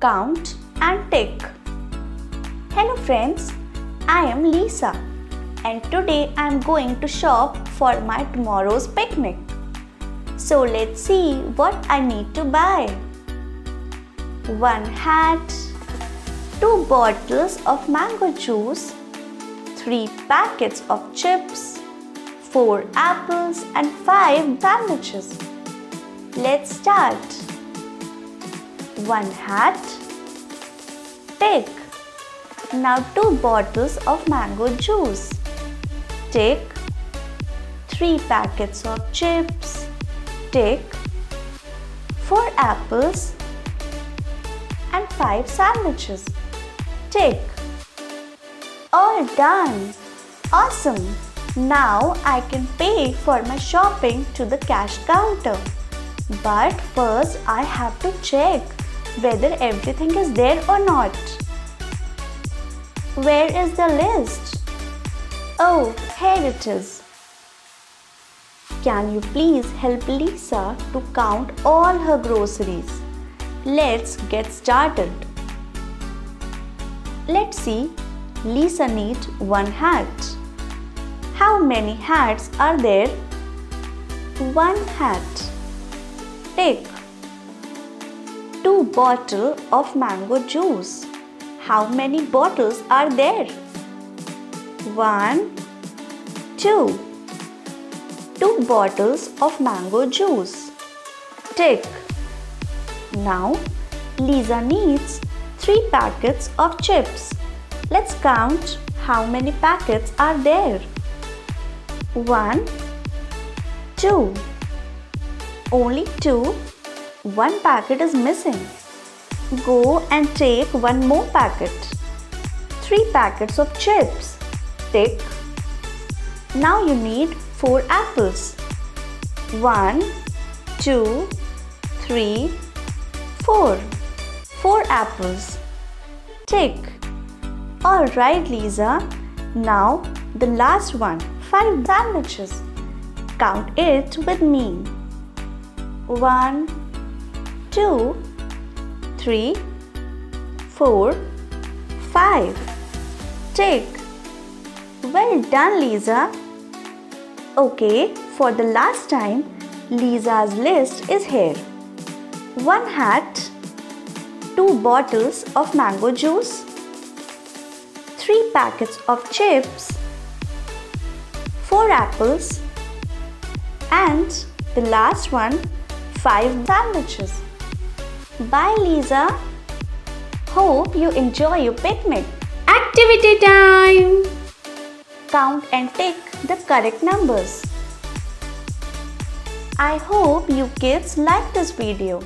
count and tick. Hello friends, I am Lisa and today I am going to shop for my tomorrow's picnic. So let's see what I need to buy. 1 hat, 2 bottles of mango juice, 3 packets of chips, 4 apples and 5 bandages. Let's start. 1 hat. Tick. Now 2 bottles of mango juice. Tick. 3 packets of chips. Tick. 4 apples and 5 sandwiches. Tick. All done. Awesome. Now I can pay for my shopping to the cash counter. But first I have to check whether everything is there or not. Where is the list? Oh, here it is. Can you please help Lisa to count all her groceries? Let's get started. Let's see. Lisa needs 1 hat. How many hats are there? 1 hat. Tick. 2 bottles of mango juice. How many bottles are there? 1, 2. 2 bottles of mango juice. Tick. Now Lisa needs 3 packets of chips. Let's count how many packets are there. 1, 2. Only 2, 1 packet is missing. Go and take 1 more packet. 3 packets of chips. Tick. Now you need 4 apples. 1, 2, 3, 4. 4 apples. Tick. Alright Lisa, now the last one, 5 sandwiches. Count it with me. 1, 2, 3, 4, 5. Tick. Well done, Lisa. Okay, for the last time, Lisa's list is here. 1 hat, 2 bottles of mango juice, 3 packets of chips, 4 apples, and the last one, 5 sandwiches. Bye Lisa. Hope you enjoy your picnic. Activity time. Count and tick the correct numbers. I hope you kids like this video.